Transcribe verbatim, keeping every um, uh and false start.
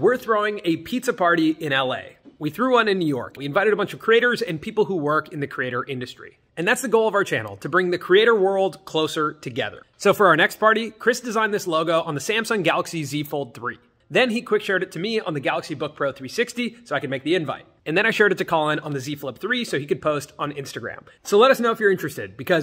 We're throwing a pizza party in L A. We threw one in New York. We invited a bunch of creators and people who work in the creator industry. And that's the goal of our channel, to bring the creator world closer together. So for our next party, Chris designed this logo on the Samsung Galaxy Z Fold three. Then he quick shared it to me on the Galaxy Book Pro three sixty so I could make the invite. And then I shared it to Colin on the Z Flip three so he could post on Instagram. So let us know if you're interested, because